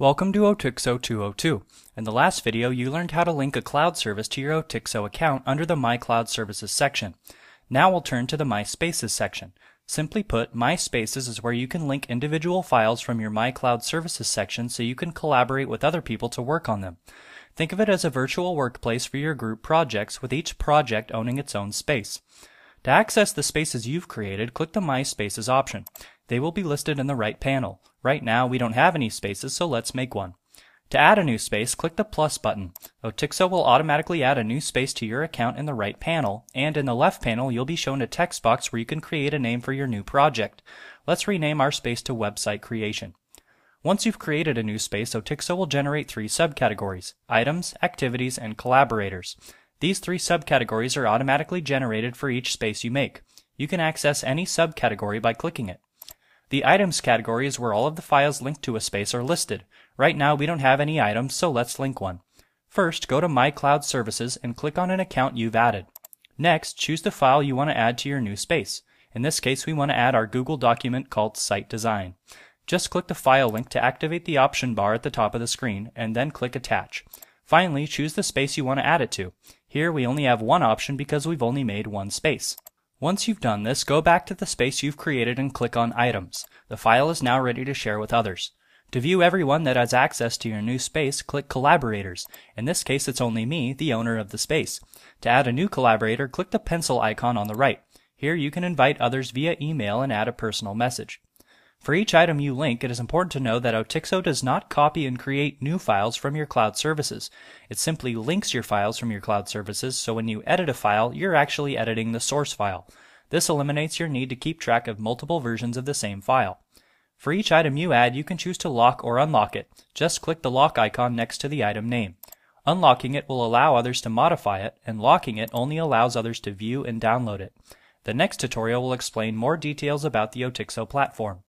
Welcome to Otixo 202. In the last video, you learned how to link a cloud service to your Otixo account under the My Cloud Services section. Now we'll turn to the My Spaces section. Simply put, My Spaces is where you can link individual files from your My Cloud Services section so you can collaborate with other people to work on them. Think of it as a virtual workplace for your group projects, with each project owning its own space. To access the spaces you've created, click the My Spaces option. They will be listed in the right panel. Right now, we don't have any spaces, so let's make one. To add a new space, click the plus button. Otixo will automatically add a new space to your account in the right panel, and in the left panel, you'll be shown a text box where you can create a name for your new project. Let's rename our space to Website Creation. Once you've created a new space, Otixo will generate three subcategories: Items, Activities, and Collaborators. These three subcategories are automatically generated for each space you make. You can access any subcategory by clicking it. The Items category is where all of the files linked to a space are listed. Right now, we don't have any items, so let's link one. First, go to My Cloud Services and click on an account you've added. Next, choose the file you want to add to your new space. In this case, we want to add our Google document called Site Design. Just click the file link to activate the option bar at the top of the screen, and then click Attach. Finally, choose the space you want to add it to. Here we only have one option because we've only made one space. Once you've done this, go back to the space you've created and click on Items. The file is now ready to share with others. To view everyone that has access to your new space, click Collaborators. In this case, it's only me, the owner of the space. To add a new collaborator, click the pencil icon on the right. Here you can invite others via email and add a personal message. For each item you link, it is important to know that Otixo does not copy and create new files from your cloud services. It simply links your files from your cloud services, so when you edit a file, you're actually editing the source file. This eliminates your need to keep track of multiple versions of the same file. For each item you add, you can choose to lock or unlock it. Just click the lock icon next to the item name. Unlocking it will allow others to modify it, and locking it only allows others to view and download it. The next tutorial will explain more details about the Otixo platform.